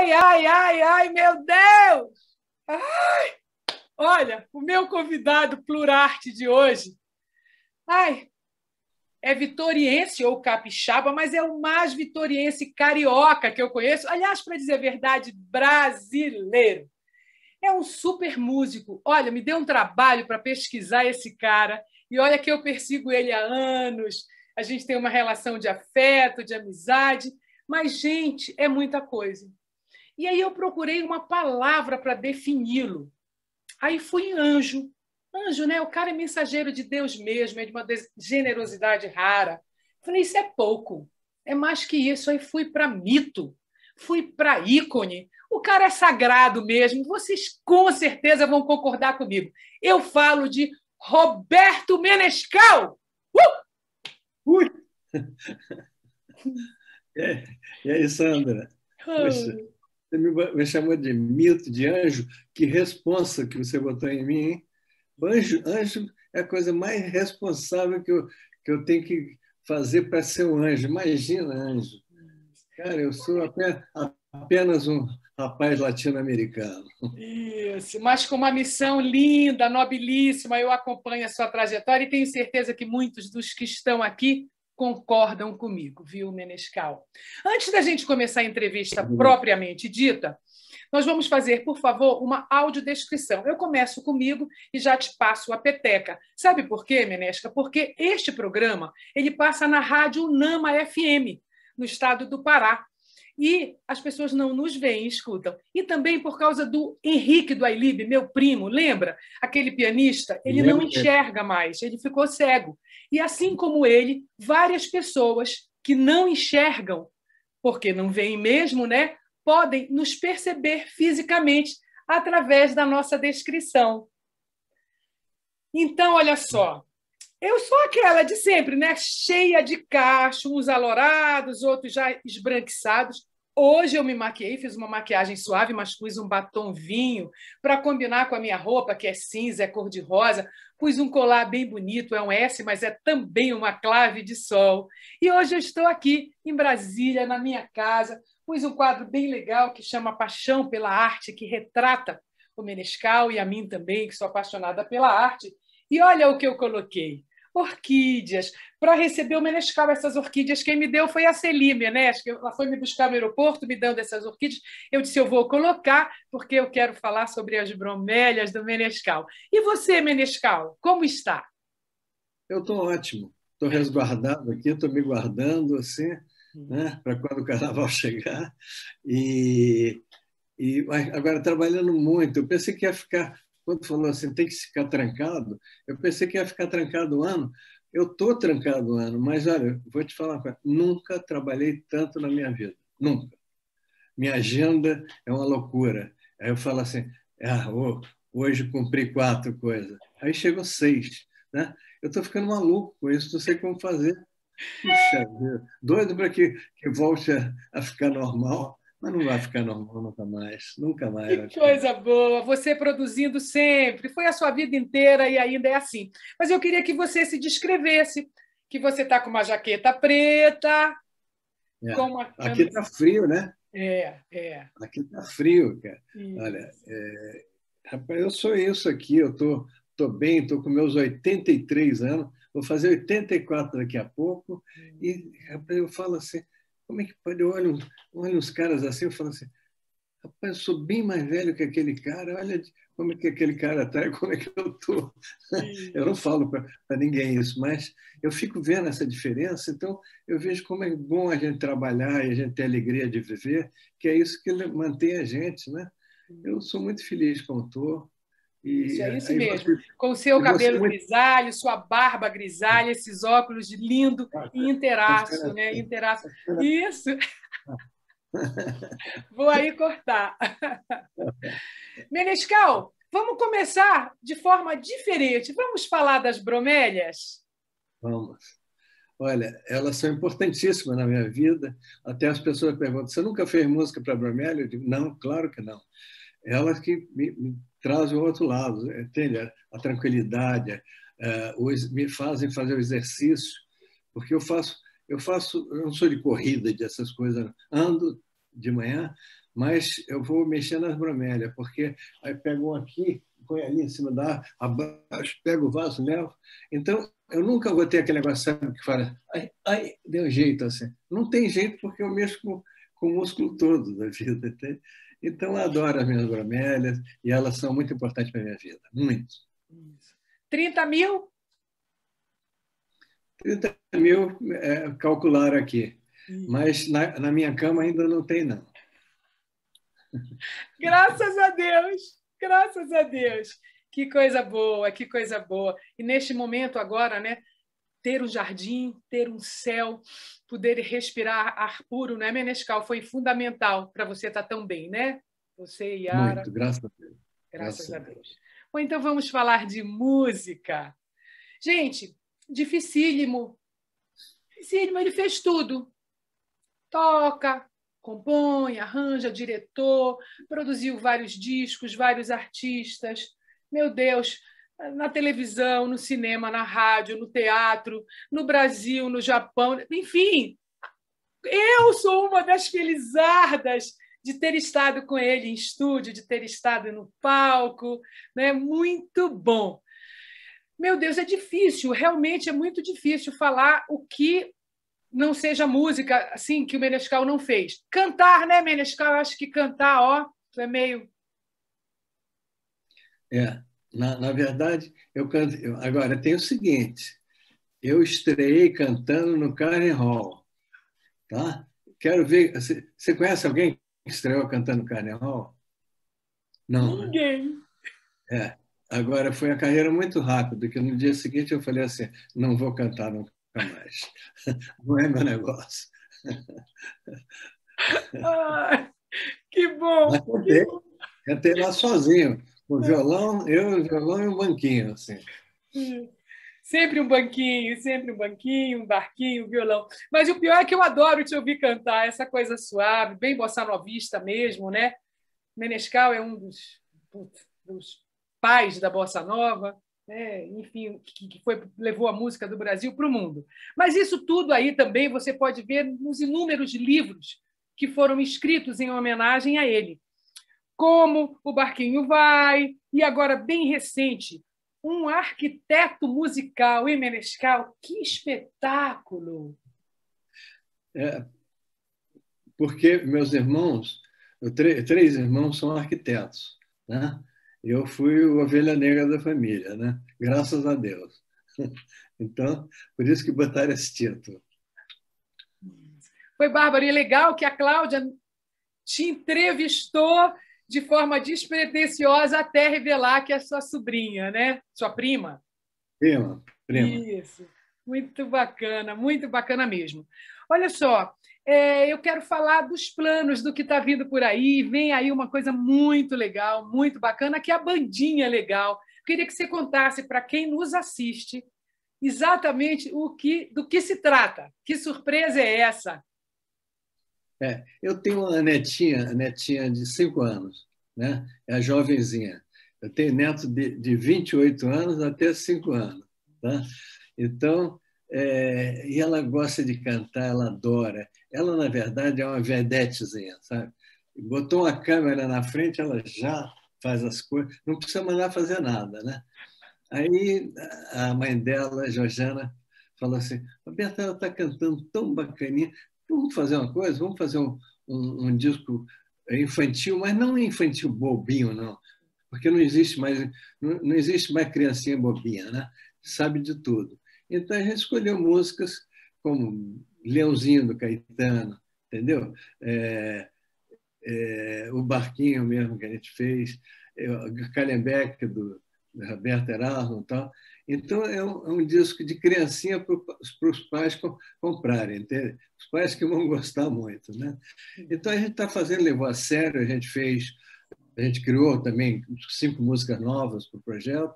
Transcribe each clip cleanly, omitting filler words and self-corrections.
Ai, ai, ai, ai, meu Deus! Ai! Olha, o meu convidado Plurarte de hoje, ai, é vitoriense ou capixaba, mas é o mais vitoriense carioca que eu conheço, aliás, para dizer a verdade, brasileiro. É um super músico. Olha, me deu um trabalho para pesquisar esse cara, e olha que eu persigo ele há anos, a gente tem uma relação de afeto, de amizade, mas, gente, é muita coisa. E aí eu procurei uma palavra para defini-lo. Aí fui em anjo. Anjo, né? O cara é mensageiro de Deus mesmo, é de uma generosidade rara. Falei, isso é pouco, é mais que isso. Aí fui para mito, fui para ícone. O cara é sagrado mesmo. Vocês com certeza vão concordar comigo. Eu falo de Roberto Menescal. Ui! E aí, Sandra? Poxa. Você me chamou de mito, de anjo. Que responsa que você botou em mim, hein? Anjo é a coisa mais responsável que eu tenho que fazer para ser um anjo. Imagina, anjo. Cara, eu sou apenas um rapaz latino-americano. Isso, mas com uma missão linda, nobilíssima. Eu acompanho a sua trajetória e tenho certeza que muitos dos que estão aqui concordam comigo, viu, Menescal? Antes da gente começar a entrevista propriamente dita, nós vamos fazer, por favor, uma audiodescrição. Eu começo comigo e já te passo a peteca. Sabe por quê, Menesca? Porque este programa ele passa na Rádio Nama FM, no estado do Pará. E as pessoas não nos veem, escutam. E também por causa do Henrique Duailibe, meu primo, lembra? Aquele pianista, ele não enxerga mais, ele ficou cego. E assim como ele, várias pessoas que não enxergam, porque não veem mesmo, né? Podem nos perceber fisicamente através da nossa descrição. Então, olha só. Eu sou aquela de sempre, né? Cheia de cacho, uns alourados, outros já esbranquiçados. Hoje eu me maquiei, fiz uma maquiagem suave, mas pus um batom vinho para combinar com a minha roupa, que é cinza, é cor-de-rosa. Pus um colar bem bonito, é um S, mas é também uma clave de sol. E hoje eu estou aqui em Brasília, na minha casa. Pus um quadro bem legal que chama Paixão pela Arte, que retrata o Menescal e a mim também, que sou apaixonada pela arte. E olha o que eu coloquei. Orquídeas. Para receber o Menescal, essas orquídeas, quem me deu foi a Celi Menescal. Ela foi me buscar no aeroporto, me dando essas orquídeas. Eu disse, eu vou colocar, porque eu quero falar sobre as bromélias do Menescal. E você, Menescal, como está? Eu estou ótimo. Estou resguardado aqui, estou me guardando, assim, né, para quando o carnaval chegar. E agora, trabalhando muito. Eu pensei que ia ficar... Quando falou assim, tem que ficar trancado, eu pensei que ia ficar trancado um ano. Eu estou trancado um ano, mas olha, vou te falar uma coisa, nunca trabalhei tanto na minha vida, nunca. Minha agenda é uma loucura. Aí eu falo assim, hoje cumpri 4 coisas. Aí chegam 6, né? Eu estou ficando maluco com isso, não sei como fazer. Puxa vida, doido para que volte a ficar normal. Mas não vai ficar normal nunca mais, nunca mais. Que coisa boa, você produzindo sempre, foi a sua vida inteira e ainda é assim. Mas eu queria que você se descrevesse, que você está com uma jaqueta preta... É. Com uma... Aqui está frio, né? É. Aqui está frio, cara. Isso. Olha, rapaz, eu sou isso aqui, eu estou bem, estou com meus 83 anos, vou fazer 84 daqui a pouco, e rapaz, eu falo assim... Como é que pode? Eu olho os caras assim, eu falo assim, rapaz, eu sou bem mais velho que aquele cara, olha como é que aquele cara está e como é que eu estou. Eu não falo para ninguém isso, mas eu fico vendo essa diferença, então eu vejo como é bom a gente trabalhar e a gente ter alegria de viver, que é isso que mantém a gente, né? Eu sou muito feliz como estou. Isso, é isso mesmo, com o seu cabelo grisalho, sua barba grisalha, esses óculos de lindo e inteiraço, né? Inteiraço. Isso! Vou aí cortar. Menescal, vamos começar de forma diferente. Vamos falar das bromélias? Vamos. Olha, elas são importantíssimas na minha vida. Até as pessoas perguntam, você nunca fez música para bromélia? Eu digo, não, claro que não. Elas que me traz o outro lado, entende? A tranquilidade, me fazem fazer o exercício, porque eu não sou de corrida, dessas coisas, ando, de manhã, mas eu vou mexer nas bromélias, porque aí pego um aqui, põe ali em cima da abaixo, pego o vaso, levo. Então, eu nunca vou ter aquele negócio que fala, ai, ai, deu jeito assim. Não tem jeito, porque eu mexo com o músculo todo da vida. Entende? Então, eu adoro as minhas bromélias e elas são muito importantes para a minha vida, muito. 30 mil? 30 mil calcularam aqui, mas na minha cama ainda não tem, não. Graças a Deus, graças a Deus. Que coisa boa, que coisa boa. E neste momento agora, né, ter um jardim, ter um céu, poder respirar ar puro, né, Menescal? Foi fundamental para você estar tão bem, né? Você e Yara. Muito, graças a Deus. Graças a Deus. Bom, então vamos falar de música. Gente, dificílimo. Dificílimo, ele fez tudo. Toca, compõe, arranja, diretor, produziu vários discos, vários artistas. Meu Deus, na televisão, no cinema, na rádio, no teatro, no Brasil, no Japão, enfim, eu sou uma das felizardas de ter estado com ele em estúdio, de ter estado no palco, né? Muito bom. Meu Deus, é difícil, realmente é muito difícil falar o que não seja música, assim, que o Menescal não fez. Cantar, né, Menescal? Eu acho que cantar, ó, é meio... É, na verdade, eu canto. Agora, tem o seguinte, eu estreiei cantando no Carnegie Hall, tá? Quero ver, você conhece alguém que estreou cantando no Carnegie Hall? Não. Ninguém. Né? É, agora foi a carreira muito rápida, que no dia seguinte eu falei assim, não vou cantar nunca mais, não é meu negócio. Ai, que bom! Cantei lá sozinho. O violão, eu, o violão e um banquinho, assim. Sempre um banquinho, um barquinho, um violão. Mas o pior é que eu adoro te ouvir cantar, essa coisa suave, bem bossa novista mesmo, né? Menescal é um dos pais da bossa nova, né? Enfim, que levou a música do Brasil para o mundo. Mas isso tudo aí também você pode ver nos inúmeros livros que foram escritos em homenagem a ele, como O Barquinho Vai, e agora, bem recente, Um Arquiteto Musical, hein, Menescal? Que espetáculo! É, porque meus irmãos, três irmãos são arquitetos, né? Eu fui o ovelha negra da família, né? Graças a Deus. Então, por isso que botaram esse título. Foi bárbaro e legal que a Cláudia te entrevistou de forma despretensiosa até revelar que é sua sobrinha, né? Sua prima? Prima. Isso. Muito bacana mesmo. Olha só, eu quero falar dos planos, do que está vindo por aí. Vem aí uma coisa muito legal, muito bacana, que é a Bandinha Legal. Queria que você contasse para quem nos assiste exatamente do que se trata. Que surpresa é essa? É, eu tenho uma netinha de 5 anos, né? É a jovenzinha. Eu tenho neto de 28 anos até 5 anos. Tá? Então, e ela gosta de cantar, ela adora. Ela, na verdade, é uma vedetezinha, sabe? Botou uma câmera na frente, ela já faz as coisas, não precisa mandar fazer nada, né? Aí a mãe dela, a Georgiana, falou assim, a Berta, ela está cantando tão bacaninha, vamos fazer uma coisa, vamos fazer um disco infantil, mas não infantil bobinho, não, porque não existe mais criancinha bobinha, né? Sabe de tudo. Então, a gente escolheu músicas como Leãozinho, do Caetano, entendeu? O Barquinho mesmo que a gente fez, Calhambeque, do Roberto Erasmo e tal. Então, é um disco de criancinha para os pais comprarem, entende? Os pais que vão gostar muito, né? Então, a gente está fazendo, levou a sério, a gente criou também 5 músicas novas para o projeto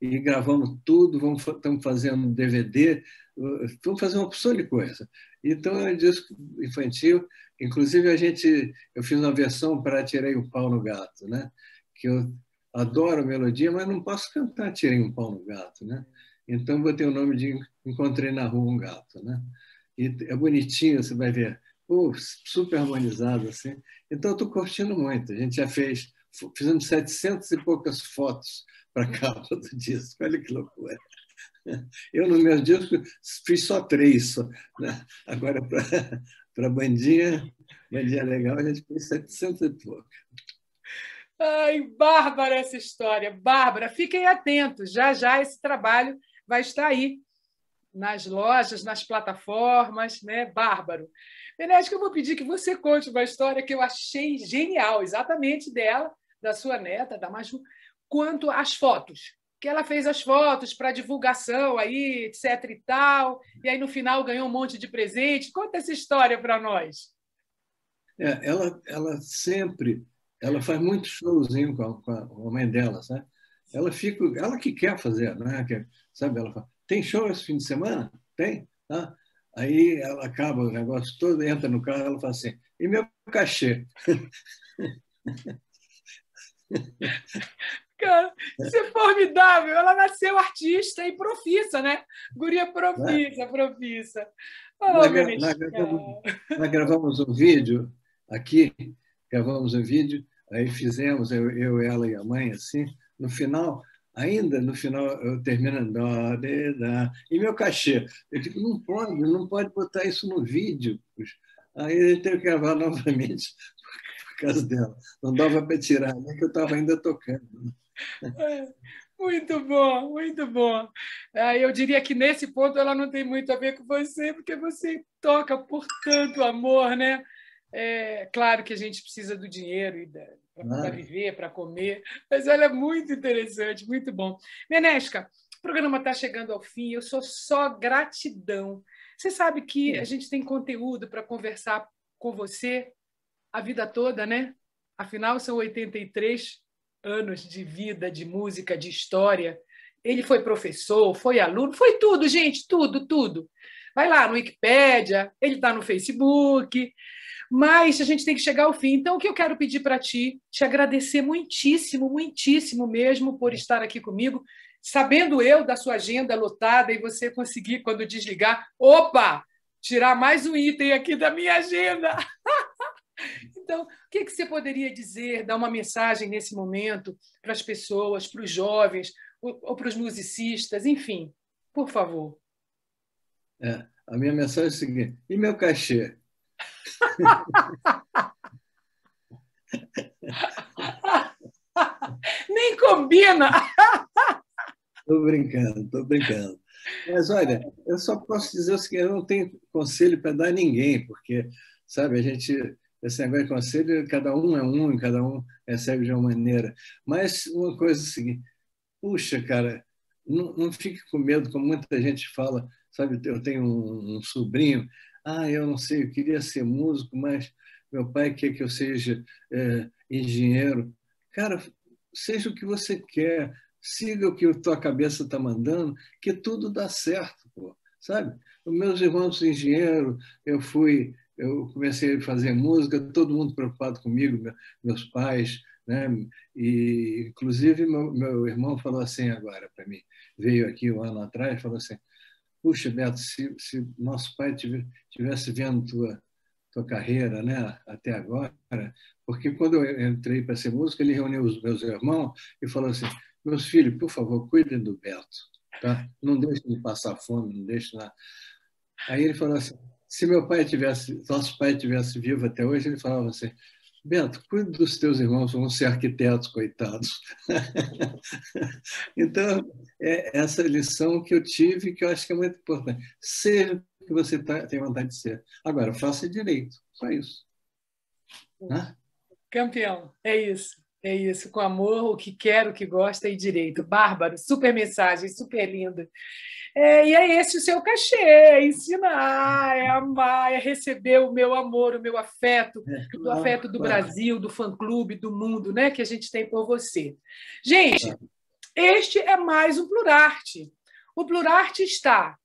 e gravamos tudo, estamos fazendo um DVD, vamos fazer uma opção de coisa. Então, é um disco infantil, inclusive eu fiz uma versão para Tirei um Pau no Gato, né? Que eu adoro melodia, mas não posso cantar Tirei um Pau no Gato, né? Então, botei o nome de Encontrei na Rua um Gato, né? E é bonitinho, você vai ver super harmonizado, assim. Então, estou curtindo muito. A gente já fez, fizemos 700 e poucas fotos para a capa do disco. Olha que loucura. Eu, no meu disco, fiz só 3. Só, né? Agora, para a Bandinha Legal, a gente fez 700 e pouco. Ai, bárbara essa história. Bárbara, fiquem atentos. Já, já esse trabalho vai estar aí nas lojas, nas plataformas, né? Bárbaro. Menescal, eu vou pedir que você conte uma história que eu achei genial, exatamente dela, da sua neta, da Maju, quanto às fotos. Que ela fez as fotos para divulgação, aí, etc e tal, e aí no final ganhou um monte de presente. Conta essa história para nós. É, ela sempre... Ela faz muito showzinho com a mãe dela, sabe? Ela que quer fazer, né? Sabe? Ela fala, tem show esse fim de semana? Tem. Tá? Aí ela acaba o negócio todo, entra no carro, ela fala assim, e meu cachê? Cara, isso é formidável. Ela nasceu artista e profissa, né? Guria profissa, profissa. Oh, nós gravamos um vídeo aqui, gravamos o vídeo, aí fizemos, eu, ela e a mãe, assim. No final, ainda no final, eu termino, dó, dê, dá, e meu cachê. Eu digo, não pode botar isso no vídeo. Puxa. Aí eu tenho que gravar novamente, por causa dela. Não dava para tirar, né, que eu estava ainda tocando. Muito bom, muito bom. Eu diria que nesse ponto ela não tem muito a ver com você, porque você toca por tanto amor, né? É claro que a gente precisa do dinheiro para viver, para comer, mas ela é muito interessante, muito bom. Menescal, o programa está chegando ao fim, eu sou só gratidão. Você sabe que a gente tem conteúdo para conversar com você a vida toda, né? Afinal, são 83 anos de vida, de música, de história. Ele foi professor, foi aluno, foi tudo, gente, tudo, tudo. Vai lá no Wikipédia, ele está no Facebook... Mas a gente tem que chegar ao fim. Então, o que eu quero pedir para ti, te agradecer muitíssimo, muitíssimo mesmo por estar aqui comigo, sabendo eu da sua agenda lotada e você conseguir, quando desligar, opa, tirar mais um item aqui da minha agenda. Então, o que que você poderia dizer, dar uma mensagem nesse momento para as pessoas, para os jovens, ou para os musicistas, enfim, por favor. É, a minha mensagem é a seguinte, e meu cachê? Nem combina. Estou brincando, estou brincando. Mas olha, eu só posso dizer o seguinte: eu não tenho conselho para dar a ninguém, porque, sabe, a gente, esse negócio de conselho, cada um é um e cada um recebe de uma maneira. Mas uma coisa é a seguinte: puxa, cara, não fique com medo, como muita gente fala. Sabe, eu tenho um sobrinho. Ah, eu não sei, eu queria ser músico, mas meu pai quer que eu seja engenheiro. Cara, seja o que você quer, siga o que a tua cabeça está mandando, que tudo dá certo, pô, sabe? Os meus irmãos são engenheiros, eu comecei a fazer música, todo mundo preocupado comigo, meus pais, né? E inclusive meu irmão falou assim agora para mim, veio aqui um ano atrás, falou assim, puxa, Beto, se nosso pai estivesse vendo tua carreira, né, até agora, porque quando eu entrei para ser músico, ele reuniu os meus irmãos e falou assim, meus filhos, por favor, cuidem do Beto, tá? Não deixem de passar fome, não deixem nada. Aí ele falou assim, se nosso pai estivesse vivo até hoje, ele falava assim, Beto, cuida dos teus irmãos, vão ser arquitetos, coitados. Então, é essa lição que eu tive, que eu acho que é muito importante. Seja o que você tem vontade de ser. Agora, faça direito, só isso. Né? Campeão, é isso. É isso, com amor, o que quer, o que gosta e direito. Bárbaro, super mensagem, super linda. E é esse o seu cachê, é ensinar, é amar, é receber o meu amor, o meu afeto, o afeto do Brasil, do fã-clube, do mundo, né, que a gente tem por você. Gente, este é mais um Plurarte. O Plurarte está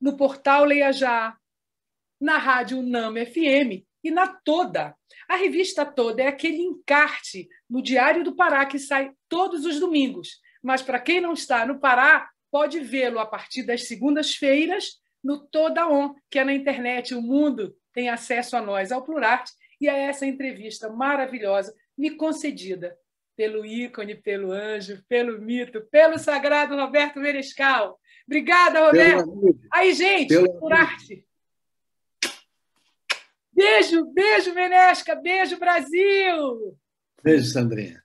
no portal Leia Já, na Rádio Nama FM e na Toda. A revista Toda é aquele encarte no Diário do Pará que sai todos os domingos. Mas, para quem não está no Pará, pode vê-lo a partir das segundas-feiras no Toda ON, que é na internet, o mundo tem acesso a nós, ao Plurarte, e a essa entrevista maravilhosa me concedida pelo ícone, pelo anjo, pelo mito, pelo sagrado Roberto Menescal. Obrigada, Roberto. Aí, gente, Plurarte. Beijo, beijo, Menesca. Beijo, Brasil. Beijo, Sandrinha.